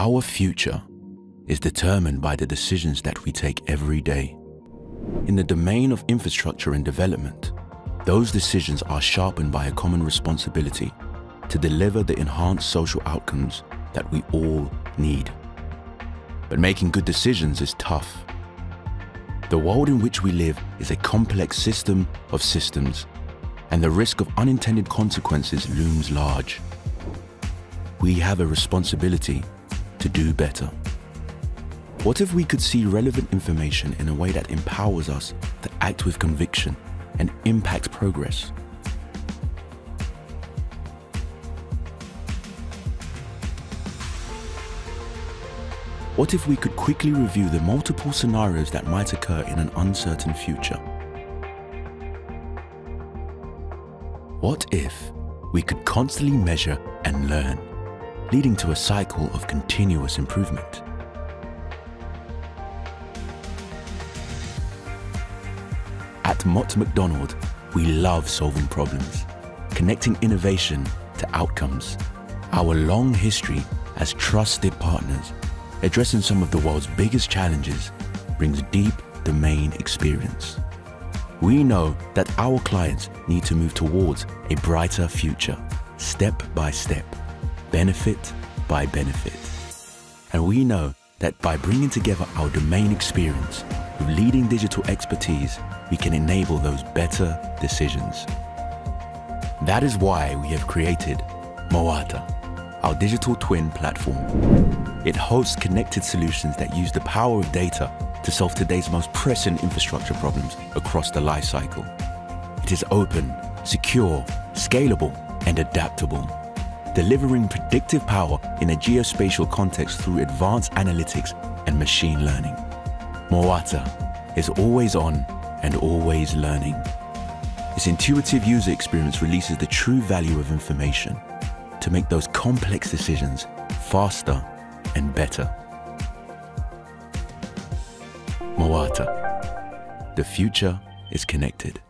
Our future is determined by the decisions that we take every day. In the domain of infrastructure and development, those decisions are sharpened by a common responsibility to deliver the enhanced social outcomes that we all need. But making good decisions is tough. The world in which we live is a complex system of systems, and the risk of unintended consequences looms large. We have a responsibility to do better. What if we could see relevant information in a way that empowers us to act with conviction and impact progress? What if we could quickly review the multiple scenarios that might occur in an uncertain future? What if we could constantly measure and learn, leading to a cycle of continuous improvement? At Mott MacDonald, we love solving problems, connecting innovation to outcomes. Our long history as trusted partners, addressing some of the world's biggest challenges, brings deep domain experience. We know that our clients need to move towards a brighter future, step by step, benefit by benefit. And we know that by bringing together our domain experience with leading digital expertise, we can enable those better decisions. That is why we have created Moata, our digital twin platform. It hosts connected solutions that use the power of data to solve today's most pressing infrastructure problems across the life cycle. It is open, secure, scalable, and adaptable, delivering predictive power in a geospatial context through advanced analytics and machine learning. Moata is always on and always learning. Its intuitive user experience releases the true value of information to make those complex decisions faster and better. Moata, the future is connected.